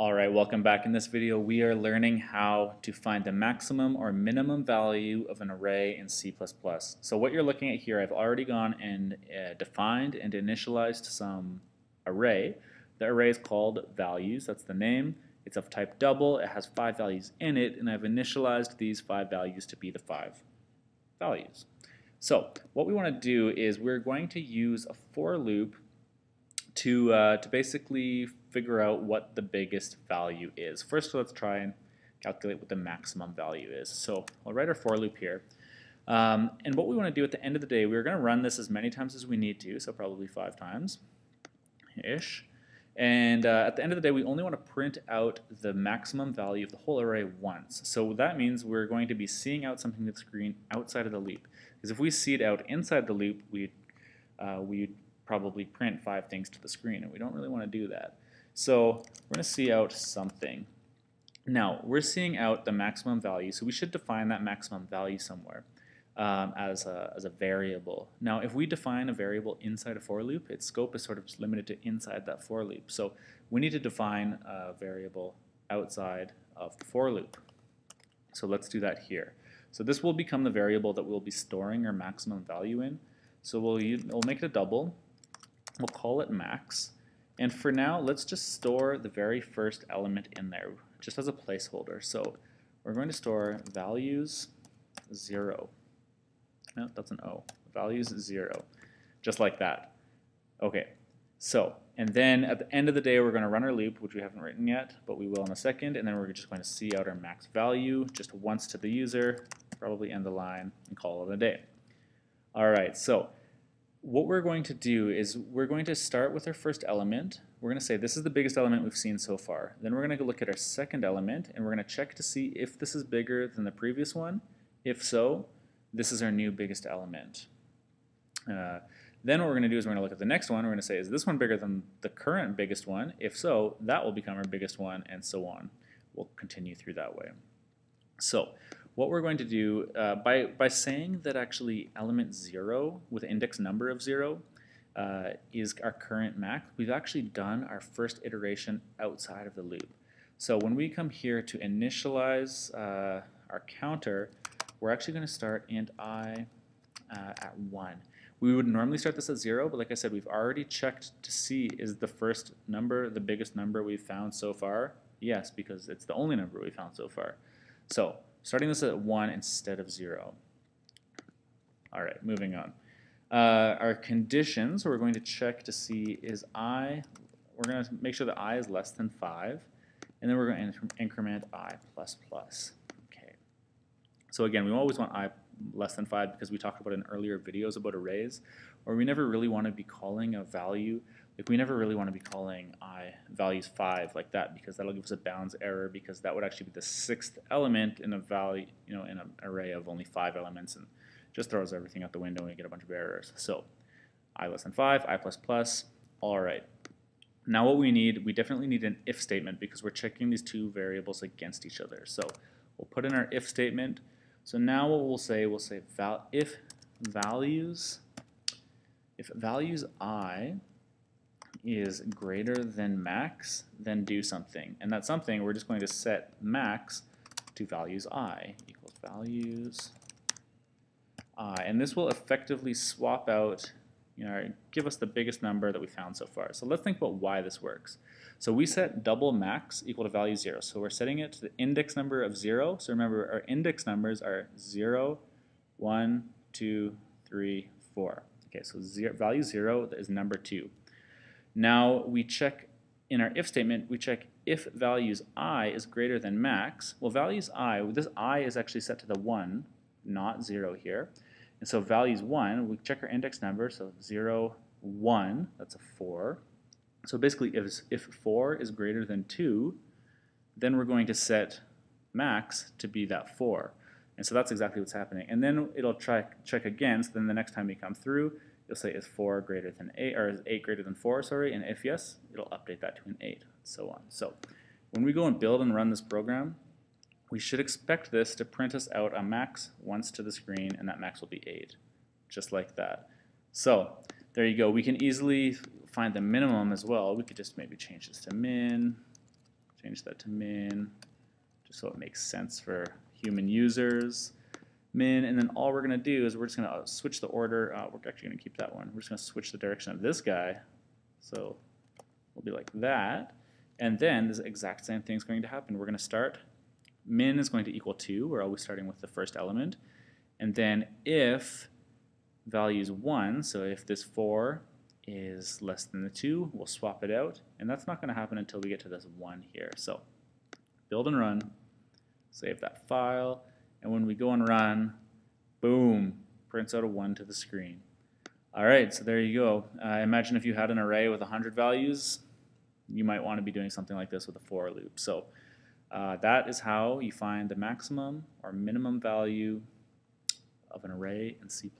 All right, welcome back. In this video, we are learning how to find the maximum or minimum value of an array in C++. So what you're looking at here, I've already gone and defined and initialized some array. The array is called values, that's the name. It's of type double, it has 5 values in it, and I've initialized these 5 values to be the 5 values. So what we want to do is we're going to use a for loop to basically figure out what the biggest value is. First, let's try and calculate what the maximum value is. So I'll write our for loop here. And what we want to do at the end of the day, we're going to run this as many times as we need to, so probably 5 times-ish. And at the end of the day, we only want to print out the maximum value of the whole array once. So that means we're going to be seeing out something to the screen outside of the loop. Because if we see it out inside the loop, we'd probably print 5 things to the screen, and we don't really want to do that. So we're going to see out something. Now, we're seeing out the maximum value, so we should define that maximum value somewhere as a variable. Now, if we define a variable inside a for loop, its scope is sort of just limited to inside that for loop. So we need to define a variable outside of the for loop. So let's do that here. So this will become the variable that we'll be storing our maximum value in. So we'll make it a double. We'll call it max. And for now, let's just store the very first element in there, just as a placeholder. So we're going to store values 0. No, that's an O. Values 0, just like that. Okay, so, and then at the end of the day, we're going to run our loop, which we haven't written yet, but we will in a second, and then we're just going to see out our max value just once to the user, probably end the line, and call it a day. All right, so what we're going to do is we're going to start with our first element. We're going to say this is the biggest element we've seen so far. Then we're going to look at our second element, and we're going to check to see if this is bigger than the previous one. If so, this is our new biggest element. Then what we're going to do is we're going to look at the next one. We're going to say, is this one bigger than the current biggest one? If so, that will become our biggest one, and so on. We'll continue through that way. So what we're going to do, by saying that actually element 0 with index number of 0 is our current max, we've actually done our first iteration outside of the loop. So when we come here to initialize our counter, we're actually going to start int I at 1. We would normally start this at 0, but like I said, we've already checked to see is the first number the biggest number we've found so far? Yes, because it's the only number we found so far. So starting this at 1 instead of 0. All right, moving on. Our conditions, we're going to check to see is I, we're going to make sure that I is less than 5, and then we're going to increment I++. Okay. So again, we always want I less than 5 because we talked about in earlier videos about arrays, or we never really want to be calling a value, like we never really want to be calling I values 5 like that, because that'll give us a bounds error, because that would actually be the 6th element in a value, you know, in an array of only 5 elements, and just throws everything out the window and we get a bunch of errors. So I less than 5, I++. All right. Now what we need, we definitely need an if statement because we're checking these two variables against each other. So we'll put in our if statement. So now what we'll say if values I is greater than max, then do something. And that something, we're just going to set max to values I equals values I. And this will effectively swap out, you know, give us the biggest number that we found so far. So let's think about why this works. So we set double max equal to value 0. So we're setting it to the index number of 0. So remember, our index numbers are 0, 1, 2, 3, 4. Okay, so value 0 is number 2. Now we check in our if statement, we check if values I is greater than max. Well, values I, this I is actually set to the 1, not 0 here. And so values 1, we check our index number, so 0, 1, that's a 4. So basically if 4 is greater than 2, then we're going to set max to be that 4. And so that's exactly what's happening. And then it'll check again, so then the next time we come through, you'll say is 4 greater than 8, or is 8 greater than 4, sorry, and if yes, it'll update that to an 8, and so on. So when we go and build and run this program, we should expect this to print us out a max once to the screen, and that max will be 8, just like that. So there you go. We can easily find the minimum as well. We could just maybe change this to min, change that to min, just so it makes sense for human users. Min, and then all we're going to do is we're just going to switch the order. We're actually going to keep that one. We're just going to switch the direction of this guy. So we'll be like that. And then this exact same thing is going to happen. We're going to start. Min is going to equal 2. We're always starting with the first element. And then if value is 1, so if this 4 is less than the 2, we'll swap it out. And that's not going to happen until we get to this 1 here. So build and run. Save that file. And when we go and run, boom, prints out a 1 to the screen. All right, so there you go. Imagine if you had an array with 100 values, you might want to be doing something like this with a for loop. So that is how you find the maximum or minimum value of an array in C++.